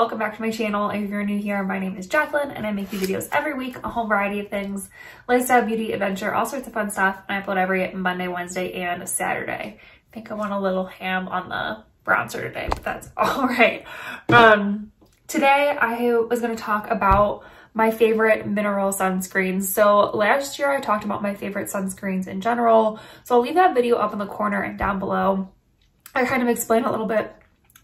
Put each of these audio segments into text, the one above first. welcome back to my channel. If you're new here, my name is Jacqueline and I make new videos every week, a whole variety of things, lifestyle, beauty, adventure, all sorts of fun stuff. And I upload every Monday, Wednesday, and Saturday. I think I want a little ham on the bronzer today, but that's all right. Today I was going to talk about my favorite mineral sunscreens. So last year I talked about my favorite sunscreens in general. So I'll leave that video up in the corner and down below. I kind of explain a little bit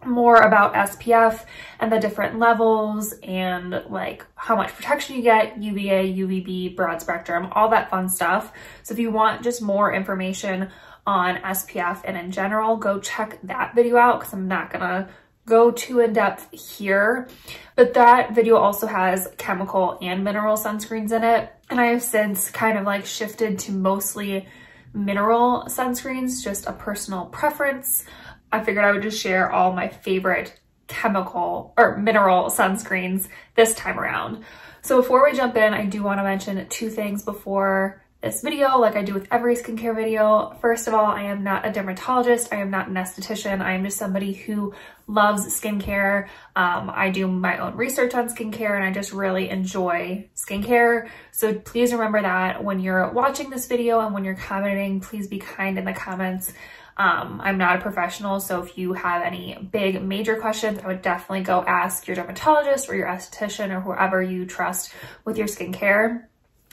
more about SPF and the different levels and like how much protection you get, UVA, UVB, broad spectrum, all that fun stuff. So if you want just more information on SPF and in general, go check that video out because I'm not gonna go too in depth here. But that video also has chemical and mineral sunscreens in it. And I have since kind of like shifted to mostly mineral sunscreens, just a personal preference. I figured I would just share all my favorite chemical or mineral sunscreens this time around. So before we jump in, I do want to mention two things before this video, like I do with every skincare video. First of all, I am not a dermatologist. I am not an esthetician. I am just somebody who loves skincare. I do my own research on skincare and I just really enjoy skincare. So please remember that when you're watching this video and when you're commenting, please be kind in the comments. I'm not a professional, so if you have any big major questions, I would definitely go ask your dermatologist or your esthetician or whoever you trust with your skincare.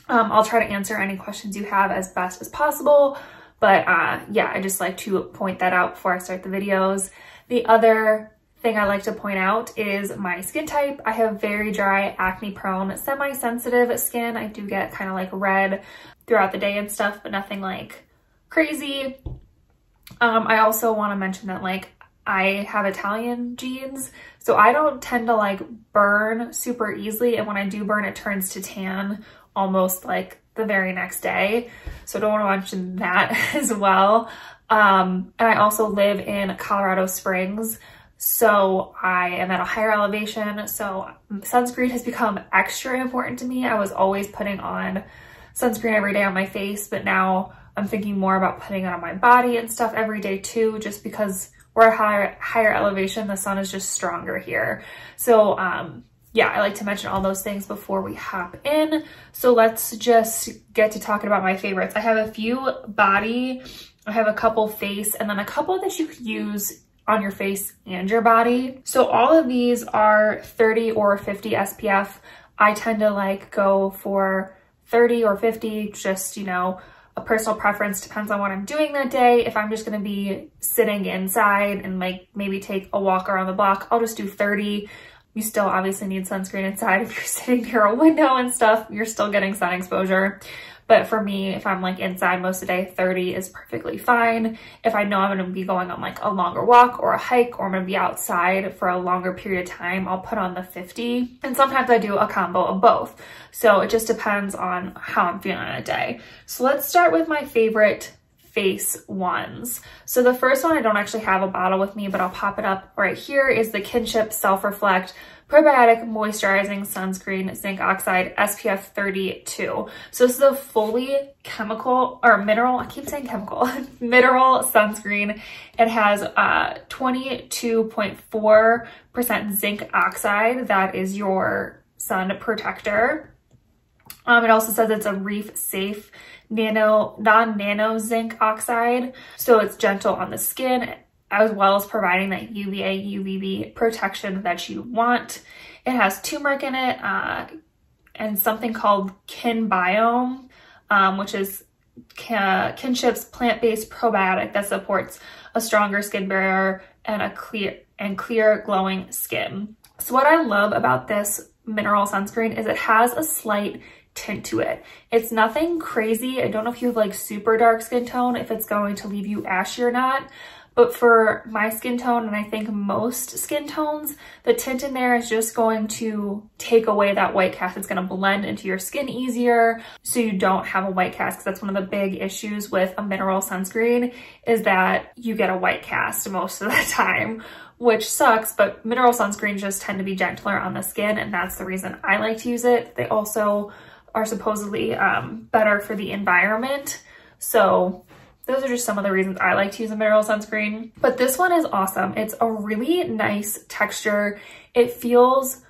I'll try to answer any questions you have as best as possible, but yeah, I just like to point that out before I start the videos. The other thing I like to point out is my skin type. I have very dry, acne-prone, semi-sensitive skin. I do get kind of like red throughout the day and stuff, but nothing like crazy. I also want to mention that like I have Italian genes, so I don't tend to like burn super easily, and when I do burn, it turns to tan almost like the very next day. So I don't want to mention that as well. And I also live in Colorado Springs, so I am at a higher elevation, so sunscreen has become extra important to me. I was always putting on sunscreen every day on my face, but now I'm thinking more about putting it on my body and stuff every day too, just because we're at higher elevation, the sun is just stronger here. So yeah, I like to mention all those things before we hop in. So let's just get to talking about my favorites. I have a few body, I have a couple face, and then a couple that you could use on your face and your body. So all of these are 30 or 50 SPF. I tend to like go for 30 or 50, just, you know, a personal preference, depends on what I'm doing that day. If I'm just gonna be sitting inside and like maybe take a walk around the block, I'll just do 30. You still obviously need sunscreen inside. If you're sitting near a window and stuff, you're still getting sun exposure. But for me, if I'm like inside most of the day, 30 is perfectly fine. If I know I'm gonna be going on like a longer walk or a hike, or I'm gonna be outside for a longer period of time, I'll put on the 50. And sometimes I do a combo of both. So it just depends on how I'm feeling on a day. So let's start with my favorite face ones. So the first one, I don't actually have a bottle with me, but I'll pop it up right here, is the Kinship Self Reflect Probiotic Moisturizing Sunscreen Zinc Oxide SPF 32. So this is a fully chemical or mineral, I keep saying chemical, mineral sunscreen. It has 22.4% zinc oxide. That is your sun protector. It also says it's a reef safe non-nano zinc oxide, so it's gentle on the skin as well as providing that UVA, UVB protection that you want. It has turmeric in it and something called KinBiome, which is Kinship's plant-based probiotic that supports a stronger skin barrier and a clear glowing skin. So what I love about this mineral sunscreen is it has a slight tint to it. It's nothing crazy. I don't know if you have like super dark skin tone, if it's going to leave you ashy or not, but for my skin tone, and I think most skin tones, the tint in there is just going to take away that white cast. It's going to blend into your skin easier, so you don't have a white cast, because that's one of the big issues with a mineral sunscreen, is that you get a white cast most of the time, which sucks. But mineral sunscreens just tend to be gentler on the skin, and that's the reason I like to use it. They also are supposedly better for the environment, so Those are just some of the reasons I like to use a mineral sunscreen. But this one is awesome. It's a really nice texture. It feels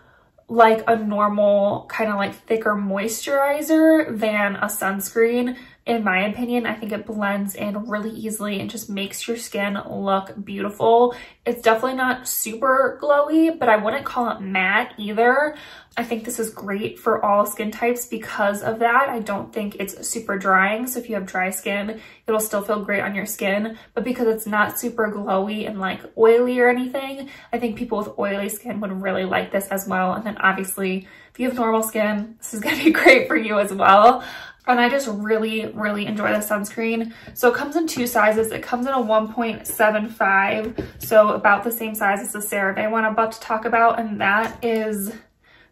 like a normal kind of like thicker moisturizer than a sunscreen. In my opinion, I think it blends in really easily and just makes your skin look beautiful. It's definitely not super glowy, but I wouldn't call it matte either. I think this is great for all skin types because of that. I don't think it's super drying. So if you have dry skin, it'll still feel great on your skin. But because it's not super glowy and like oily or anything, I think people with oily skin would really like this as well. And then obviously, if you have normal skin, this is gonna be great for you as well. And I just really, really enjoy the sunscreen. So it comes in two sizes. It comes in a 1.75, so about the same size as the CeraVe one I'm about to talk about, and that is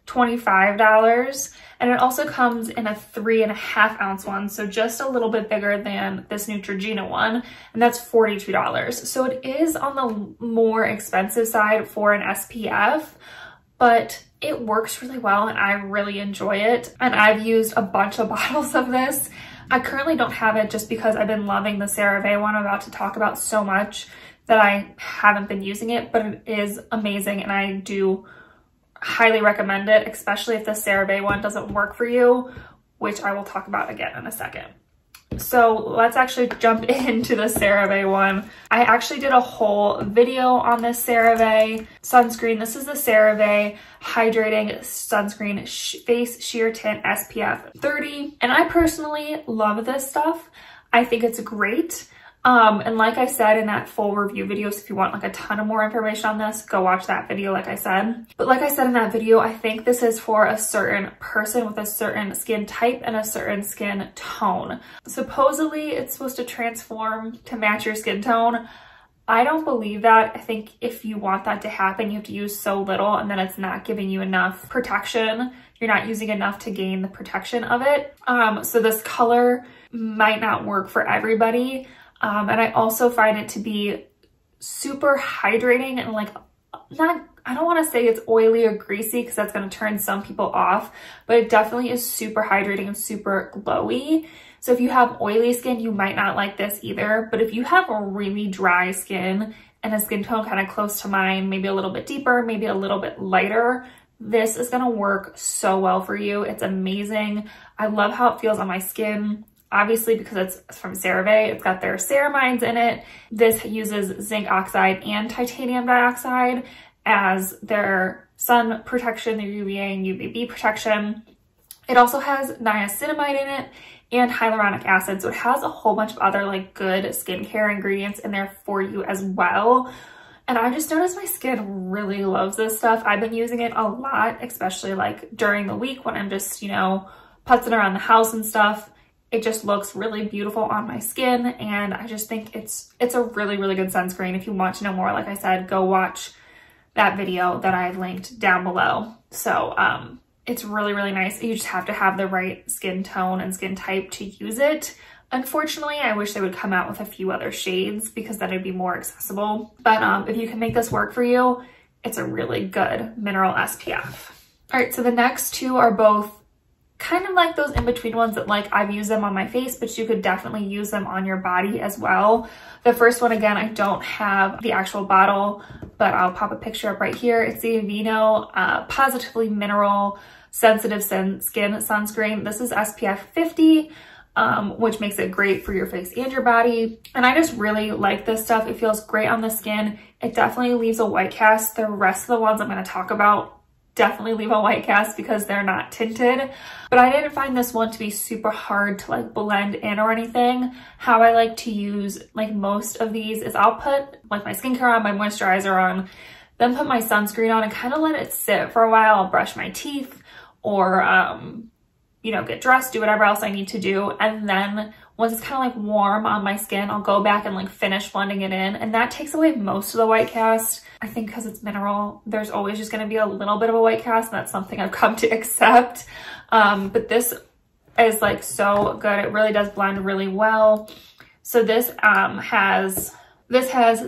$25. And it also comes in a 3.5 ounce one, so just a little bit bigger than this Neutrogena one, and that's $42. So it is on the more expensive side for an SPF, but it works really well and I really enjoy it. And I've used a bunch of bottles of this. I currently don't have it just because I've been loving the CeraVe one I'm about to talk about so much that I haven't been using it, but it is amazing and I do highly recommend it, especially if the CeraVe one doesn't work for you, which I will talk about again in a second. So let's actually jump into the CeraVe one. I actually did a whole video on this CeraVe sunscreen. This is the CeraVe Hydrating Sunscreen Face Sheer Tint SPF 30. And I personally love this stuff. I think it's great. And like I said in that full review video, so if you want like a ton of more information on this, go watch that video like I said. But like I said in that video, I think this is for a certain person with a certain skin type and a certain skin tone. Supposedly it's supposed to transform to match your skin tone. I don't believe that. I think if you want that to happen, you have to use so little and then it's not giving you enough protection. You're not using enough to gain the protection of it. So this color might not work for everybody. And I also find it to be super hydrating and like not, I don't want to say it's oily or greasy because that's going to turn some people off, but it definitely is super hydrating and super glowy. So if you have oily skin, you might not like this either. But if you have a really dry skin and a skin tone kind of close to mine, maybe a little bit deeper, maybe a little bit lighter, this is going to work so well for you. It's amazing. I love how it feels on my skin. Obviously, because it's from CeraVe, it's got their ceramides in it. This uses zinc oxide and titanium dioxide as their sun protection, their UVA and UVB protection. It also has niacinamide in it and hyaluronic acid. So it has a whole bunch of other like good skincare ingredients in there for you as well. And I just noticed my skin really loves this stuff. I've been using it a lot, especially like during the week when I'm just, you know, putzing around the house and stuff. It just looks really beautiful on my skin and I just think it's a really, really good sunscreen. If you want to know more, like I said, go watch that video that I've linked down below. So it's really, really nice. You just have to have the right skin tone and skin type to use it. Unfortunately, I wish they would come out with a few other shades because then it'd be more accessible. But if you can make this work for you, it's a really good mineral SPF. All right, so the next two are both kind of like those in-between ones that like I've used them on my face, but you could definitely use them on your body as well. The first one, again, I don't have the actual bottle, but I'll pop a picture up right here. It's the Aveeno Positively Mineral Sensitive Skin Sunscreen. This is SPF 50, which makes it great for your face and your body. And I just really like this stuff. It feels great on the skin. It definitely leaves a white cast. The rest of the ones I'm going to talk about definitely leave a white cast because they're not tinted, but I didn't find this one to be super hard to like blend in or anything. How I like to use like most of these is I'll put like my skincare on, my moisturizer on, then put my sunscreen on and kind of let it sit for a while. I'll brush my teeth or you know, get dressed, do whatever else I need to do, and then once it's kind of like warm on my skin, I'll go back and like finish blending it in, and that takes away most of the white cast. I think because it's mineral, there's always just going to be a little bit of a white cast, and that's something I've come to accept. But this is like so good. It really does blend really well. So this has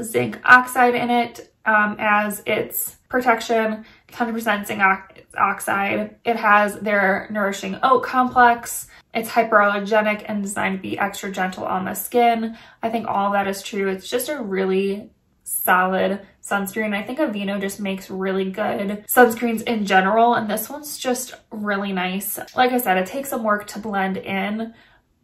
zinc oxide in it as its protection. 100% zinc oxide. It has their nourishing oat complex. It's hyperallergenic and designed to be extra gentle on the skin. I think all that is true. It's just a really solid sunscreen. I think Aveeno just makes really good sunscreens in general, and this one's just really nice. Like I said, it takes some work to blend in,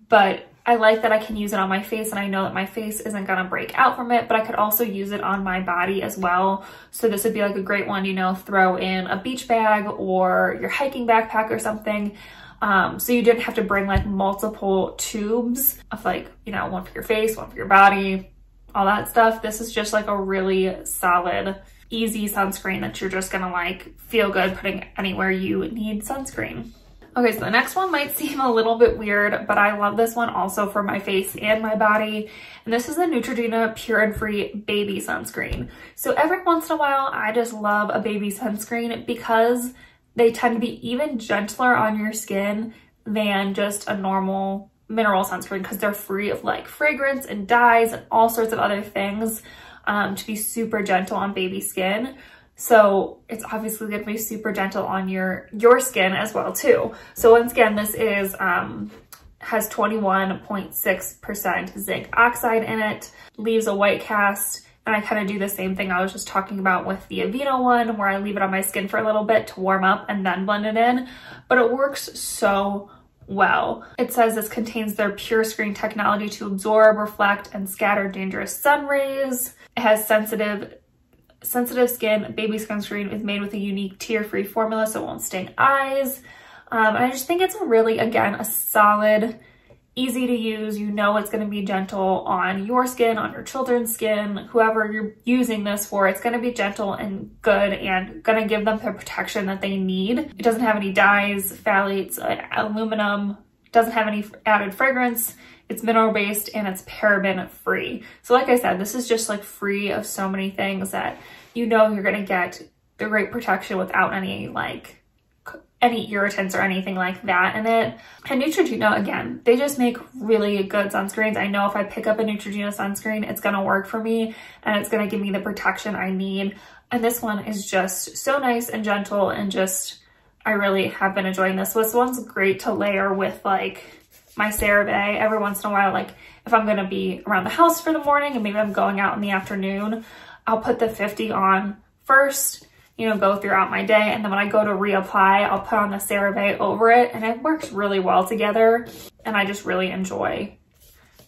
but I like that I can use it on my face and I know that my face isn't gonna break out from it, but I could also use it on my body as well. So this would be like a great one, you know, throw in a beach bag or your hiking backpack or something. So you didn't have to bring like multiple tubes of like, you know, one for your face, one for your body, all that stuff. This is just like a really solid, easy sunscreen that you're just gonna like feel good putting anywhere you need sunscreen. Okay, so the next one might seem a little bit weird, but I love this one also for my face and my body. And this is the Neutrogena Pure and Free Baby Sunscreen. So every once in a while, I just love a baby sunscreen because they tend to be even gentler on your skin than just a normal mineral sunscreen because they're free of like fragrance and dyes and all sorts of other things to be super gentle on baby skin. So it's obviously going to be super gentle on your skin as well too. So once again, this is has 21.6% zinc oxide in it, leaves a white cast, and I kind of do the same thing I was just talking about with the Aveeno one, where I leave it on my skin for a little bit to warm up and then blend it in, but it works so well. It says this contains their pure screen technology to absorb, reflect, and scatter dangerous sun rays. It has sensitive skin. Baby sunscreen is made with a unique tear-free formula, so it won't sting eyes. I just think it's really, again, a solid, easy to use. You know it's going to be gentle on your skin, on your children's skin, whoever you're using this for. It's going to be gentle and good and going to give them the protection that they need. It doesn't have any dyes, phthalates, aluminum, doesn't have any added fragrance. It's mineral-based and it's paraben-free. So like I said, this is just like free of so many things that you know you're gonna get the great protection without any like any irritants or anything like that in it. And Neutrogena, again, they just make really good sunscreens. I know if I pick up a Neutrogena sunscreen, it's gonna work for me and it's gonna give me the protection I need. And this one is just so nice and gentle and just, I really have been enjoying this. This one's great to layer with like my CeraVe every once in a while. Like if I'm gonna be around the house for the morning and maybe I'm going out in the afternoon, I'll put the 50 on first, you know, go throughout my day. And then when I go to reapply, I'll put on the CeraVe over it, and it works really well together. And I just really enjoy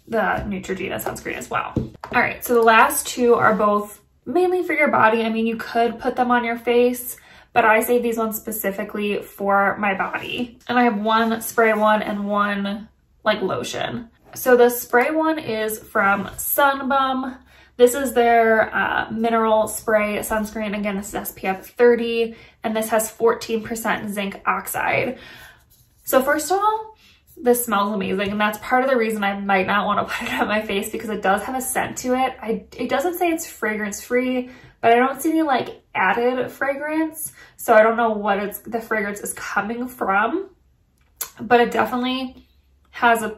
the Neutrogena sunscreen as well. All right, so the last two are both mainly for your body. I mean, you could put them on your face, but I save these ones specifically for my body. And I have one spray one and one like lotion. So the spray one is from Sun Bum. This is their mineral spray sunscreen. Again, this is SPF 30, and this has 14% zinc oxide. So first of all, this smells amazing, and that's part of the reason I might not want to put it on my face because it does have a scent to it. It doesn't say it's fragrance-free, but I don't see any like added fragrance. So I don't know what the fragrance is coming from, but it definitely has a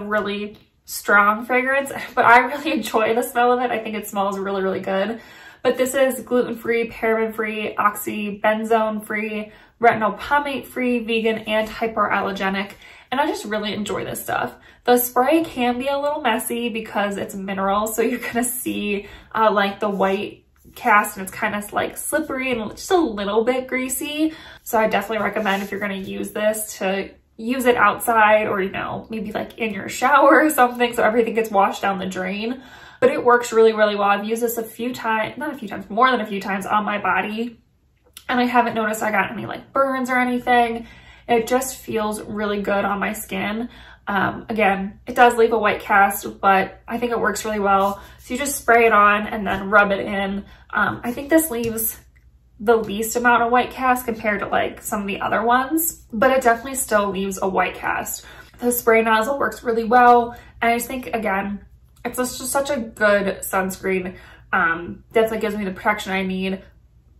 really strong fragrance, but I really enjoy the smell of it. I think it smells really, really good. But this is gluten-free, paraben-free, oxybenzone-free, retinol palmate-free, vegan, and hyperallergenic. And I just really enjoy this stuff. The spray can be a little messy because it's mineral, so you're gonna see like the white cast, and it's kind of like slippery and just a little bit greasy. So I definitely recommend if you're gonna use this to use it outside or, you know, maybe like in your shower or something so everything gets washed down the drain. But it works really, really well. I've used this more than a few times on my body, and I haven't noticed I got any like burns or anything. It just feels really good on my skin. Again, it does leave a white cast, but I think it works really well. So you just spray it on and then rub it in. I think this leaves the least amount of white cast compared to like some of the other ones, but it definitely still leaves a white cast. The spray nozzle works really well. And I just think, again, it's just such a good sunscreen. Definitely gives me the protection I need.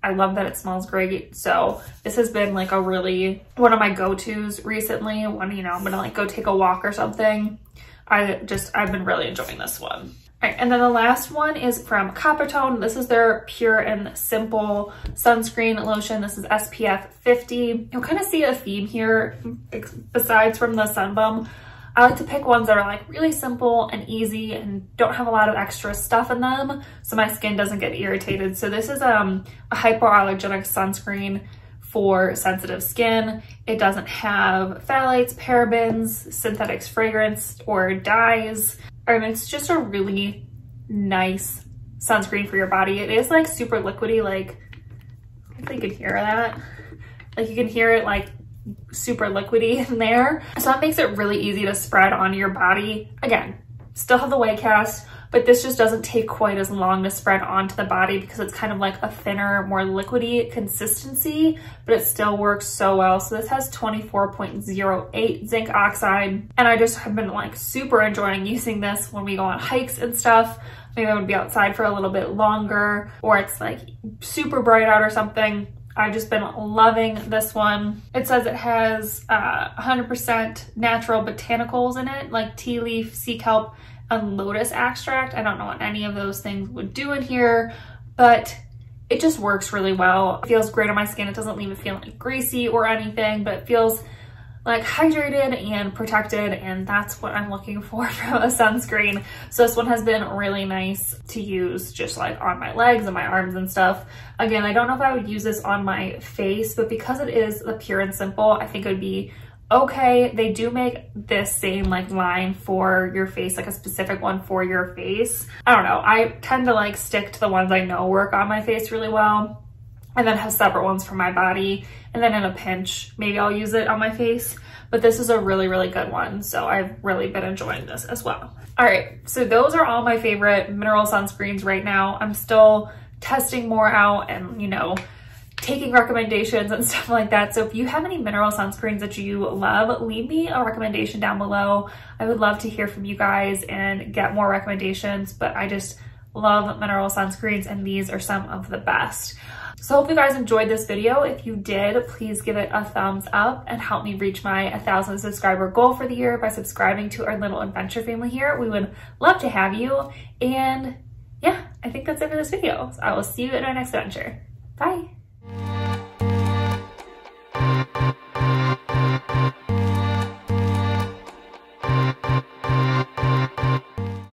I love that it smells great. So this has been like a really, one of my go-tos recently when, you know, I'm gonna like go take a walk or something. I've been really enjoying this one. All right, and then the last one is from Coppertone. This is their Pure and Simple sunscreen lotion. This is SPF 50. You'll kind of see a theme here besides from the Sun Bum. I like to pick ones that are like really simple and easy and don't have a lot of extra stuff in them so my skin doesn't get irritated. So this is a hypoallergenic sunscreen for sensitive skin. It doesn't have phthalates, parabens, synthetics, fragrance, or dyes. And it's just a really nice sunscreen for your body. It is like super liquidy, like I think you can hear that. Like you can hear it like super liquidy in there. So that makes it really easy to spread on your body. Again, still have the wave cast, but this just doesn't take quite as long to spread onto the body because it's kind of like a thinner, more liquidy consistency, but it still works so well. So this has 24.08 zinc oxide. And I just have been like super enjoying using this when we go on hikes and stuff. Maybe I would be outside for a little bit longer or it's like super bright out or something. I've just been loving this one. It says it has 100% natural botanicals in it, like tea leaf, sea kelp, and lotus extract. I don't know what any of those things would do in here, but it just works really well. It feels great on my skin. It doesn't leave it feeling greasy or anything, but it feels like hydrated and protected, and that's what I'm looking for from a sunscreen. So this one has been really nice to use just like on my legs and my arms and stuff. Again, I don't know if I would use this on my face, but because it is the Pure and Simple, I think it would be okay. They do make this same like line for your face, like a specific one for your face. I don't know, I tend to like stick to the ones I know work on my face really well, and then have separate ones for my body. And then in a pinch, maybe I'll use it on my face, but this is a really, really good one. So I've really been enjoying this as well. All right, so those are all my favorite mineral sunscreens right now. I'm still testing more out and, you know, taking recommendations and stuff like that. So if you have any mineral sunscreens that you love, leave me a recommendation down below. I would love to hear from you guys and get more recommendations, but I just love mineral sunscreens and these are some of the best. So I hope you guys enjoyed this video. If you did, please give it a thumbs up and help me reach my 1,000 subscriber goal for the year by subscribing to our little adventure family here. We would love to have you. And yeah, I think that's it for this video. So I will see you in our next adventure. Bye.